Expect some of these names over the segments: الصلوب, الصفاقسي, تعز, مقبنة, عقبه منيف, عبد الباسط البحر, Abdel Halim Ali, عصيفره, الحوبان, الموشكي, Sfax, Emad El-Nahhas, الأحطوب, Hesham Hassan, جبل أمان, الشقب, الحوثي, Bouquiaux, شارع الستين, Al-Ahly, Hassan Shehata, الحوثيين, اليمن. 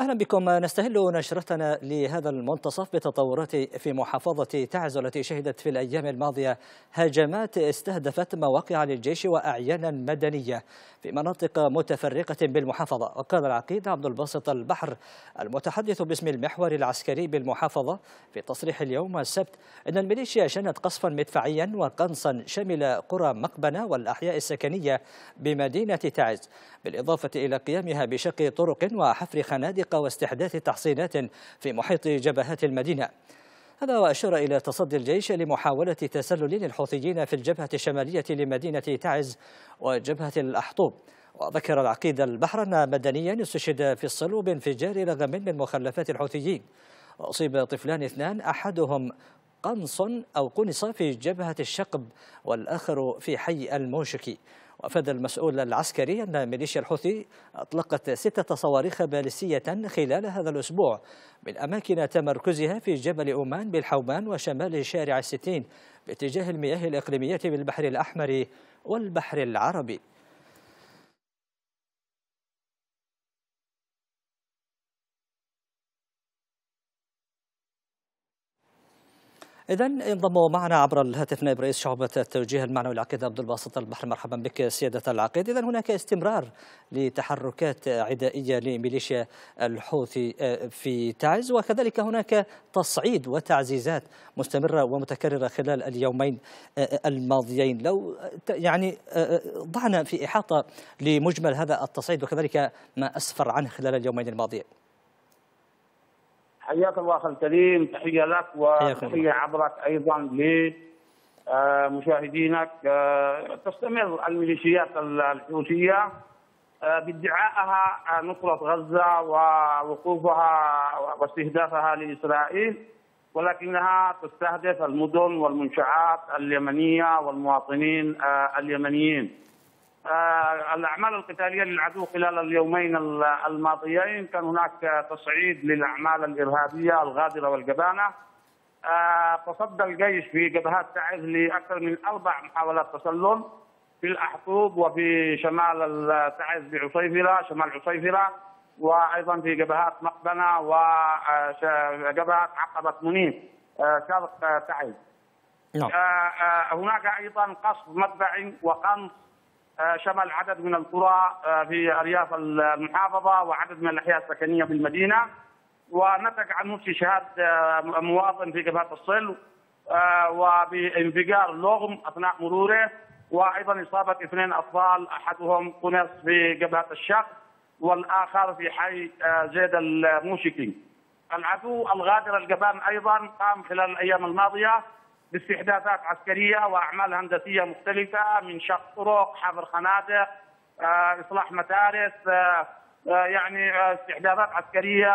أهلا بكم. نستهل نشرتنا لهذا المنتصف بتطورات في محافظة تعز التي شهدت في الأيام الماضية هجمات استهدفت مواقع للجيش وأعيانا مدنية في مناطق متفرقة بالمحافظة. وقال العقيد عبد الباسط البحر المتحدث باسم المحور العسكري بالمحافظة في تصريح اليوم السبت أن الميليشيا شنت قصفا مدفعيا وقنصا شمل قرى مقبنة والأحياء السكنية بمدينة تعز، بالإضافة إلى قيامها بشق طرق وحفر خنادق واستحداث تحصينات في محيط جبهات المدينة. هذا وأشار إلى تصدي الجيش لمحاولة تسلل الحوثيين في الجبهة الشمالية لمدينة تعز وجبهة الأحطوب. وذكر العقيد البحر أن مدنيا استشهد في الصلوب بانفجار رغم من مخلفات الحوثيين، وأصيب طفلان اثنان أحدهم قنص في جبهة الشقب والآخر في حي الموشكي. وأفاد المسؤول العسكري أن ميليشيا الحوثي أطلقت 6 صواريخ باليستية خلال هذا الأسبوع من أماكن تمركزها في جبل أمان بالحوبان وشمال شارع الستين باتجاه المياه الإقليمية بالبحر الأحمر والبحر العربي. إذن انضموا معنا عبر الهاتف نائب رئيس شعبة التوجيه المعنوي العقيد عبد الباسط البحر. مرحبا بك سيادة العقيد. إذن هناك استمرار لتحركات عدائية لميليشيا الحوثي في تعز، وكذلك هناك تصعيد وتعزيزات مستمرة ومتكررة خلال اليومين الماضيين. لو يعني ضعنا في إحاطة لمجمل هذا التصعيد وكذلك ما أسفر عنه خلال اليومين الماضيين. حياك الله أخي الكريم، تحية لك وتحية عبرك أيضا لمشاهدينك. تستمر الميليشيات الحوثية بادعائها نصرة غزة ووقوفها واستهدافها لإسرائيل، ولكنها تستهدف المدن والمنشآت اليمنية والمواطنين اليمنيين. الأعمال القتالية للعدو خلال اليومين الماضيين كان هناك تصعيد للأعمال الإرهابية الغادرة والجبانة. تصدى الجيش في جبهات تعز لأكثر من 4 محاولات تسلل في الأحطوب وفي شمال تعز بعصيفره، شمال عصيفره، وأيضا في جبهات مقبنة وجبهة عقبه منيف شرق تعز. هناك أيضا قصف مدفعي وقنص شمل عدد من القرى في أرياف المحافظة وعدد من الأحياء السكنية في المدينة، ونتج عنه استشهاد مواطن في جبهة الصلب وبانفجار لغم أثناء مروره، وأيضا إصابة 2 أطفال أحدهم قنص في جبهة الشق والآخر في حي زيد الموشكي. العدو الغادر الجبان أيضا قام خلال الأيام الماضية باستحداثات عسكرية وأعمال هندسية مختلفة من شق طرق، حفر خنادق، إصلاح مدارس، يعني استحداثات عسكرية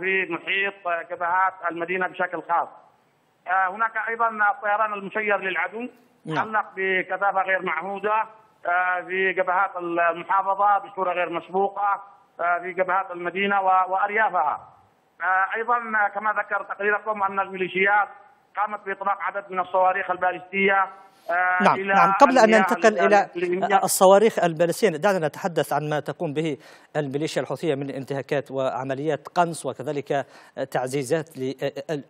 في محيط جبهات المدينة بشكل خاص. هناك أيضا الطيران المشير للعدو علق بكثافة غير معهودة في جبهات المحافظة بصورة غير مسبوقة في جبهات المدينة وأريافها. أيضا كما ذكر تقريركم أن الميليشيات قامت بإطلاق عدد من الصواريخ الباليستية. نعم. قبل أن ننتقل إلى الصواريخ الباليستية، دعنا نتحدث عن ما تقوم به الميليشيا الحوثية من انتهاكات وعمليات قنص وكذلك تعزيزات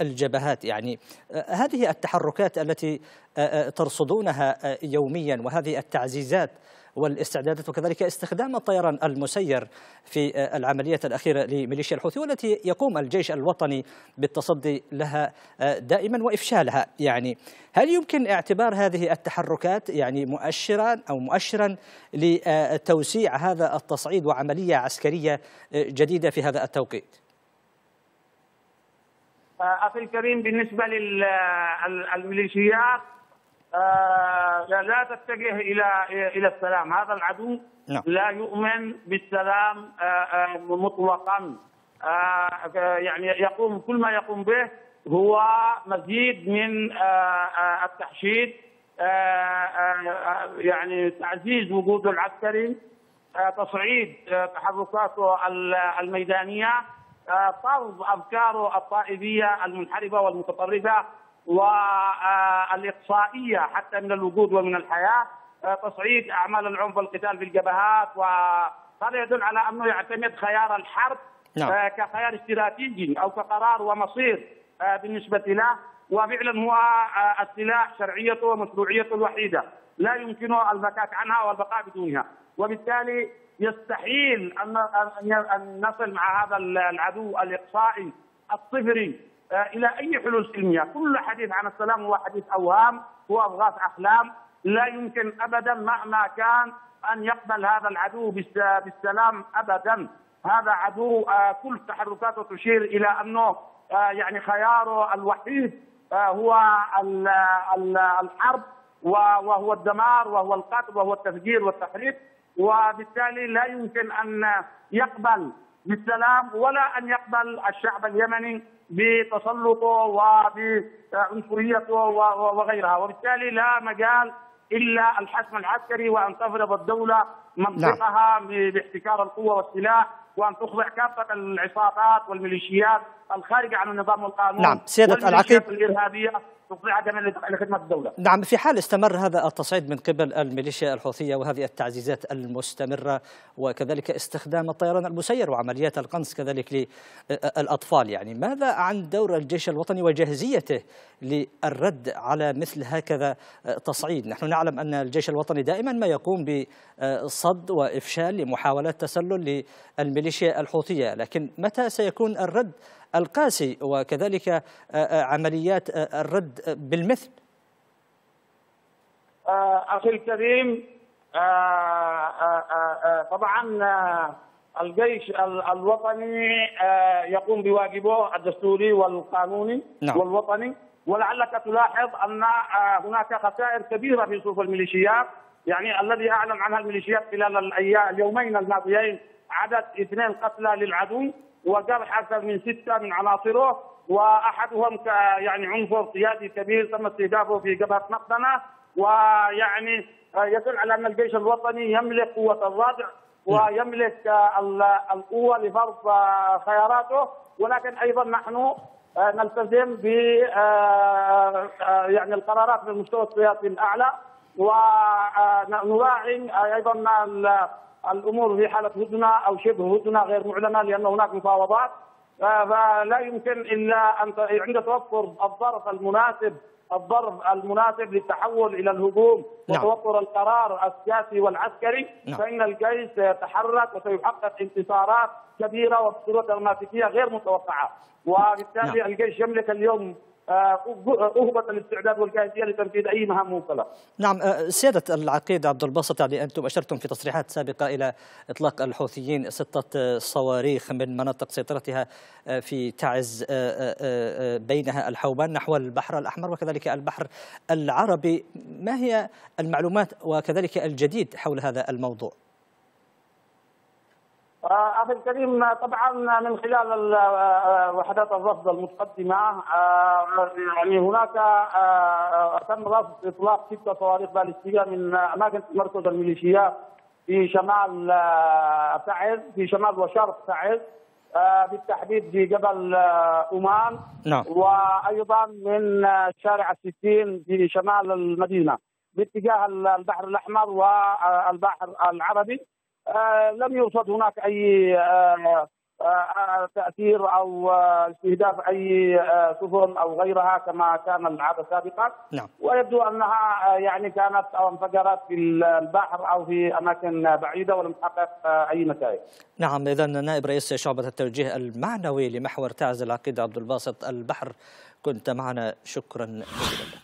للجبهات. يعني هذه التحركات التي ترصدونها يوميا وهذه التعزيزات والاستعدادات وكذلك استخدام الطيران المسير في العمليات الأخيرة لميليشيا الحوثي والتي يقوم الجيش الوطني بالتصدي لها دائما وإفشالها، يعني هل يمكن اعتبار هذه التحركات يعني مؤشرا لتوسيع هذا التصعيد وعملية عسكرية جديدة في هذا التوقيت؟ أخي الكريم، بالنسبة للميليشيات لا تتجه الى السلام. هذا العدو لا يؤمن بالسلام مطلقا. يعني يقوم كل ما يقوم به هو مزيد من التحشيد، يعني تعزيز وجوده العسكري، تصعيد تحركاته الميدانيه، طرد افكاره الطائفيه المنحرفه والمتطرفه والإقصائية حتى من الوجود ومن الحياة، تصعيد أعمال العنف والقتال في الجبهات. وهذا يدل على أنه يعتمد خيار الحرب كخيار استراتيجي أو كقرار ومصير بالنسبة له، وفعلا هو السلاح شرعيته ومشروعيته الوحيدة، لا يمكنه البكاء عنها والبقاء بدونها، وبالتالي يستحيل أن نصل مع هذا العدو الإقصائي الصفري إلى أي حلول سلمية. كل حديث عن السلام هو حديث أوهام، هو أضغاث أحلام، لا يمكن أبدا مهما كان أن يقبل هذا العدو بالسلام أبدا. هذا عدو كل تحركاته تشير إلى أنه يعني خياره الوحيد هو الحرب، وهو الدمار، وهو القتل، وهو التفجير والتحريق، وبالتالي لا يمكن أن يقبل بالسلام ولا أن يقبل الشعب اليمني بتسلطه وبعنصريته وغيرها، وبالتالي لا مجال إلا الحسم العسكري، وأن تفرض الدولة منطقها باحتكار القوة والسلاح، وأن تخضع كافة العصابات والميليشيات الخارجة عن النظام والقانون. نعم سيادة العقيد، الإرهابية تخضعها كمان لخدمة الدولة. نعم في حال استمر هذا التصعيد من قبل الميليشيا الحوثية وهذه التعزيزات المستمرة، وكذلك استخدام الطيران المسير وعمليات القنص كذلك للأطفال، يعني ماذا عن دور الجيش الوطني وجاهزيته للرد على مثل هكذا تصعيد؟ نحن نعلم أن الجيش الوطني دائما ما يقوم بصد وإفشال لمحاولات تسلل للميليشيا الحوثية، لكن متى سيكون الرد القاسي وكذلك عمليات الرد بالمثل؟ أخي الكريم، طبعا الجيش الوطني يقوم بواجبه الدستوري والقانوني والوطني، ولعلك تلاحظ أن هناك خسائر كبيرة في صفوف الميليشيات، يعني الذي أعلن عنها الميليشيات خلال اليومين الماضيين عدد 2 قتلى للعدو وجرح أكثر من 6 من عناصره، وأحدهم يعني عنصر قيادي كبير تم استهدافه في جبهة مقبنة، ويعني يدل على أن الجيش الوطني يملك قوة الردع ويملك القوة لفرض خياراته، ولكن أيضا نحن نلتزم ب يعني القرارات من المستوى السياسي الأعلى، ونراعي أيضا الأمور في حالة هدنة أو شبه هدنة غير معلنة، لأن هناك مفاوضات، فلا يمكن إلا أن عند توفر الظرف المناسب للتحول إلى الهجوم وتوفر القرار السياسي والعسكري، فإن الجيش سيتحرك وسيحقق انتصارات كبيرة وبصورة دراماتيكية غير متوقعة، وبالتالي الجيش يملك اليوم أهبة الاستعداد والجاهزية لتنفيذ أي مهام موكلة. نعم سيادة العقيد عبد الباسط، يعني أنتم أشرتم في تصريحات سابقة إلى إطلاق الحوثيين 6 صواريخ من مناطق سيطرتها في تعز بينها الحوبان نحو البحر الأحمر وكذلك البحر العربي، ما هي المعلومات وكذلك الجديد حول هذا الموضوع؟ أخي الكريم، طبعا من خلال وحدات الرصد المتقدمة يعني هناك تم رصد إطلاق 6 صواريخ باليستية من أماكن مركز الميليشيات في شمال تعز، في شمال وشرق تعز بالتحديد في جبل أمان، وأيضا من شارع الستين في شمال المدينة باتجاه البحر الأحمر والبحر العربي. لم يرصد هناك أي تأثير أو استهداف أي سفن أو غيرها كما كان العادة سابقا، ويبدو أنها يعني كانت أو انفجرت في البحر أو في أماكن بعيدة ولم تحقق أي نتائج. نعم إذا نائب رئيس شعبة التوجيه المعنوي لمحور تعز العقيد عبد الباسط البحر، كنت معنا، شكرا.